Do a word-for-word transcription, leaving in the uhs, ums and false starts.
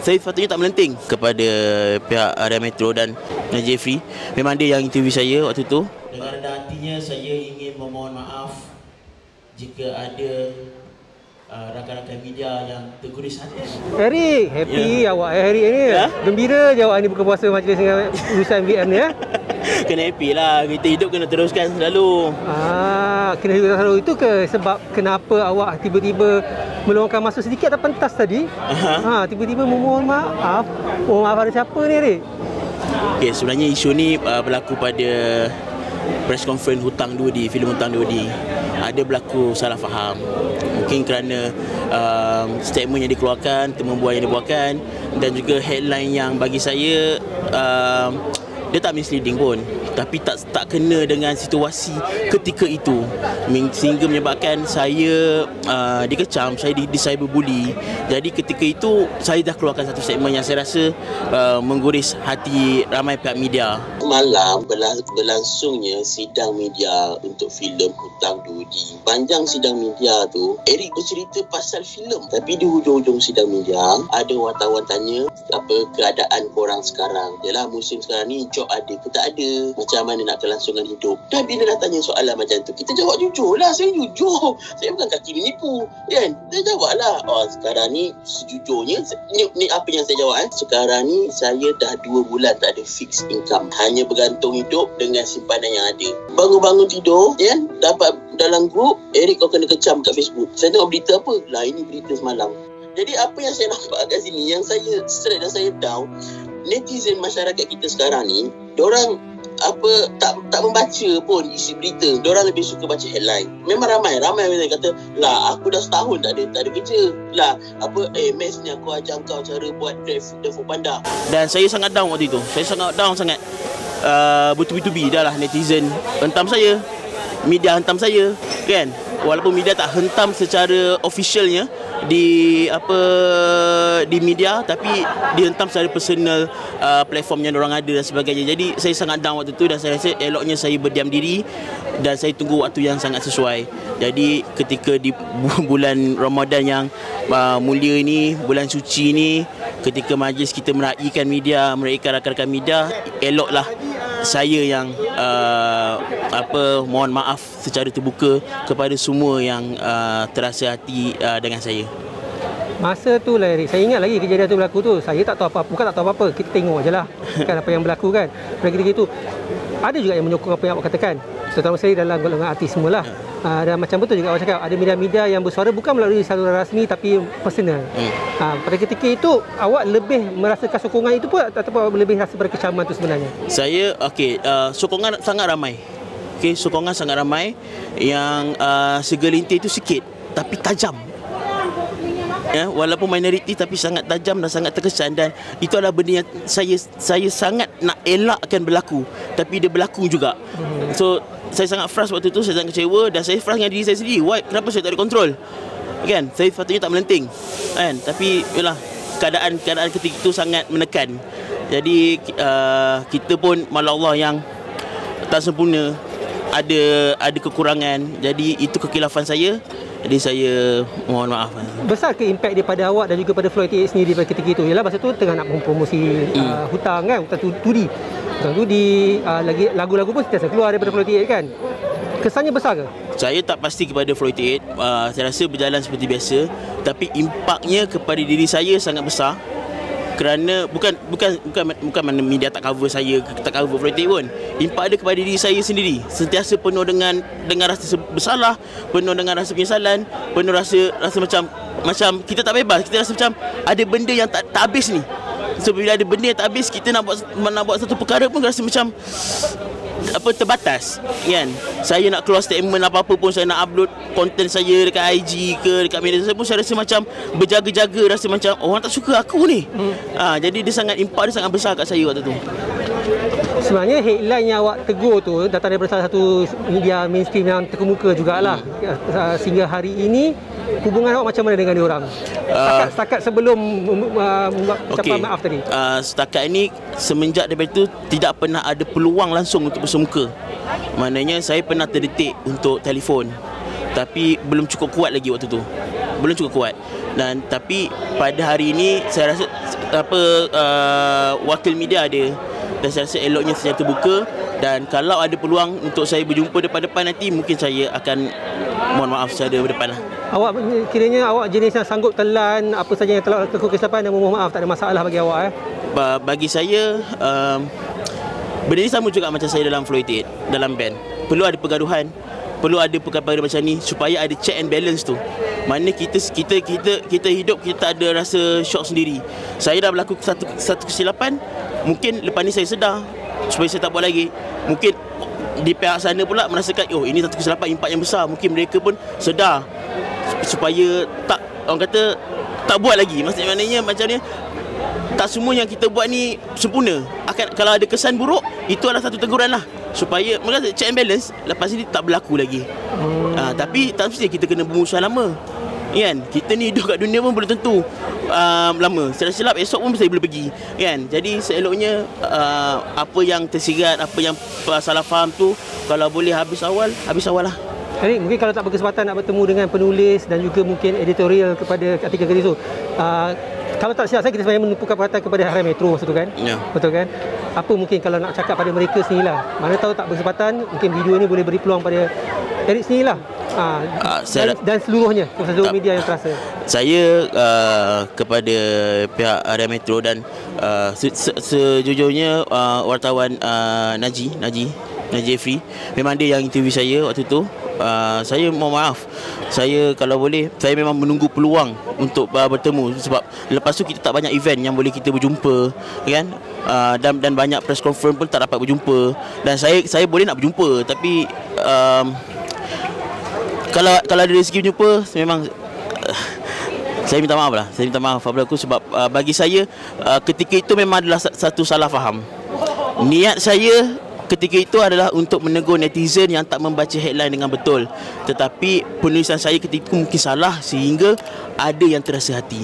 saya sepatutnya tak melenting kepada pihak Harian Metro dan Najiy Jefry. Memang dia yang interview saya waktu tu. Dengan rendah hatinya saya ingin memohon maaf jika ada rakan-rakan uh, media yang terguris hati. Eric, happy yeah. awak Eric ni. Yeah? Gembira je awak ni buka puasa majlis dengan urusan V M ni ya. Kena happy lah, kita hidup kena teruskan selalu. Ah, kena hidup selalu itu ke sebab kenapa awak tiba-tiba meluangkan masa sedikit atau pentas tadi? Uh-huh. Ha, tiba-tiba memohon maaf. Oh, maaf ada siapa ni, Eric? Okey, sebenarnya isu ni uh, berlaku pada press conference hutang dua D, filem hutang dua D. Ada berlaku salah faham. Mungkin kerana um, statement yang dikeluarkan, temubual yang dibuatkan dan juga headline yang bagi saya um, dia tak misleading pun, tapi tak tak kena dengan situasi ketika itu, sehingga menyebabkan saya uh, dikecam, saya di, di saya berbuli. Jadi ketika itu saya dah keluarkan satu segmen yang saya rasa uh, menggoris hati ramai pihak media. Malam berlangsungnya sidang media untuk filem Hutang dua D. Panjang sidang media tu, Eric bercerita pasal filem, tapi di hujung-hujung sidang media ada wartawan tanya apa keadaan korang sekarang. Yalah, musim sekarang ni ada ke tak ada, macam mana nak kelangsungan hidup. Dan bila dah tanya soalan macam tu, kita jawab jujur lah. Saya jujur, saya bukan kaki menipu kan, saya jawab lah, oh, sekarang ni sejujurnya ni, ni apa yang saya jawab eh. Sekarang ni saya dah dua bulan tak ada fixed income, hanya bergantung hidup dengan simpanan yang ada. Bangun-bangun tidur kan, dapat dalam grup Eric kau kena kecam kat Facebook. Saya tengok berita apa lah, ini berita semalam. Jadi apa yang saya nampak kat sini, yang saya stress dan saya down, netizen masyarakat kita sekarang ni, diorang apa tak tak membaca pun isi berita. Diorang lebih suka baca headline. Memang ramai ramai yang kata, "Lah, aku dah setahun tak ada tak ada kerja. Lah, apa eh mes ni aku ajar kau cara buat drive drive panda." Dan saya sangat down waktu itu. Saya sangat down sangat. Uh, bertubi-tubi dah lah netizen hentam saya. Media hentam saya, kan? Walaupun media tak hentam secara officialnya di apa di media, tapi dihentam secara personal, uh, platform yang orang ada dan sebagainya. Jadi saya sangat down waktu tu dan saya rasa eloknya saya berdiam diri dan saya tunggu waktu yang sangat sesuai. Jadi ketika di bulan Ramadan yang uh, mulia ini, bulan suci ini, ketika majlis kita meraikan media, meraikan rakan-rakan media, eloklah saya yang uh, apa mohon maaf secara terbuka kepada semua yang uh, terasa hati uh, dengan saya. Masa tu lah Eric, saya ingat lagi kejadian tu berlaku tu. Saya tak tahu apa-apa, bukan tak tahu apa-apa, kita tengok je lah kan apa yang berlaku kan. Pada ketika itu ada juga yang menyokong apa yang awak katakan, terutama saya dalam golongan artis semualah. Uh, dan macam betul juga awak cakap, ada media-media yang bersuara bukan melalui saluran rasmi tapi personal. Hmm. Uh, pada ketika itu awak lebih merasakan sokongan itu pun ataupun awak lebih rasa berkecaman tu sebenarnya? Saya okey, uh, sokongan sangat ramai. Okey, sokongan sangat ramai yang uh, segelintir itu sikit tapi tajam. Ya, walaupun minoriti tapi sangat tajam dan sangat terkesan, dan itu adalah benda yang saya saya sangat nak elakkan berlaku, tapi dia berlaku juga. Hmm. So saya sangat frust waktu tu, saya sangat kecewa dan saya frust dengan diri saya sendiri. Why? Kenapa saya tak ada kontrol? Kan? Saya sepatutnya tak melenting. Kan? Tapi yalah, keadaan keadaan ketika itu sangat menekan. Jadi uh, kita pun malah Allah yang tak sempurna, ada ada kekurangan. Jadi itu kekilafan saya. Jadi saya mohon maaf. Besar ke impak dia pada awak dan juga pada Floor lapan lapan sendiri pada ketika itu? Yalah, masa tu tengah nak promosi mm. uh, hutang kan, hutang tudi. Hutang tudi, uh, lagi lagu-lagu pun sentiasa keluar daripada Floor lapan lapan kan. Kesannya besar ke? Saya tak pasti kepada Floor lapan lapan. Uh, saya rasa berjalan seperti biasa, tapi impaknya kepada diri saya sangat besar. Kerana bukan bukan bukan bukan mana media tak cover saya, tak cover Floor lapan lapan pun. Impak dia kepada diri saya sendiri. Sentiasa penuh dengan dengan rasa bersalah, penuh dengan rasa penyesalan, penuh rasa rasa macam macam kita tak bebas. Kita rasa macam ada benda yang tak tak habis ni. So bila ada benda yang tak habis, kita nak buat nak buat satu perkara pun rasa macam apa terbatas kan. Saya nak keluar statement apa-apa pun, saya nak upload konten saya dekat I G ke dekat media sosial pun, saya rasa macam berjaga-jaga, rasa macam orang tak suka aku ni. Hmm. Ha, jadi dia sangat impak, dia sangat besar kat saya waktu tu. Sebenarnya headline yang awak tegur tu datang daripada salah satu media mainstream yang terkemuka jugalah. Hmm. Sehingga hari ini hubungan awak macam mana dengan diorang? Setakat, uh, setakat sebelum uh, ucapan okay. maaf tadi. Uh, setakat ini, semenjak daripada itu tidak pernah ada peluang langsung untuk bersemuka. Maknanya saya pernah terdetik untuk telefon, tapi belum cukup kuat lagi waktu tu. Belum cukup kuat. Dan tapi pada hari ini saya rasa apa uh, wakil media ada, dan saya rasa eloknya saya terbuka, dan kalau ada peluang untuk saya berjumpa depan-depan nanti, mungkin saya akan mohon maaf secara berdepan lah. Awak kiranya awak jenis yang sanggup telan apa saja yang telah terkut kesapan dan memohon maaf, tak ada masalah bagi awak eh? Ba bagi saya um, benda ni sama juga macam saya dalam Floor lapan lapan, dalam band perlu ada pergaduhan, perlu ada perkara-perkara macam ni supaya ada check and balance tu. Mana kita kita kita kita hidup, kita ada rasa syok sendiri. Saya dah berlaku satu satu kesilapan, mungkin lepas ni saya sedar supaya saya tak buat lagi. Mungkin di pihak sana pula merasakan, oh ini satu kesilapan, impak yang besar, mungkin mereka pun sedar supaya tak, orang kata, tak buat lagi. Maksudnya macam ni, tak semua yang kita buat ni sempurna. Akan, kalau ada kesan buruk, itu adalah satu teguran lah, supaya mereka check and balance lepas ni tak berlaku lagi. hmm. ha, Tapi tak mesti kita kena bermusuhan lama kan? Kita ni hidup kat dunia pun belum tentu uh, lama. Saya silap esok pun saya boleh pergi kan? Jadi seeloknya uh, apa yang tersirat, apa yang salah faham tu, kalau boleh habis awal, habis awal lah. Eric, mungkin kalau tak berkesempatan nak bertemu dengan penulis dan juga mungkin editorial kepada artikel itu, uh, kalau tak silap saya, kita sebenarnya menumpukan perhatian kepada Harian Metro masa tu kan? Ya. Betul kan? Apa mungkin kalau nak cakap pada mereka sendirilah. Mana tahu tak berkesempatan, mungkin video ini boleh beri peluang pada Eric sendirilah. Ha, uh, dan, dan seluruhnya, seluruh uh, media yang terasa. Saya uh, kepada pihak Harian Metro dan uh, se -se sejujurnya uh, wartawan uh, Najiy, Najiy, Najiy Jefry, memang dia yang interview saya waktu tu. Uh, saya mohon maaf, saya kalau boleh, saya memang menunggu peluang untuk uh, bertemu, sebab lepas tu kita tak banyak event yang boleh kita berjumpa kan, uh, dan, dan banyak press conference pun tak dapat berjumpa. Dan saya saya boleh nak berjumpa, tapi um, kalau kalau ada rezeki berjumpa, memang uh, saya minta maaf lah, saya minta maaf pada aku, sebab uh, bagi saya uh, ketika itu memang adalah satu salah faham. Niat saya ketika itu adalah untuk menegur netizen yang tak membaca headline dengan betul. Tetapi penulisan saya ketika itu mungkin salah, sehingga ada yang terasa hati.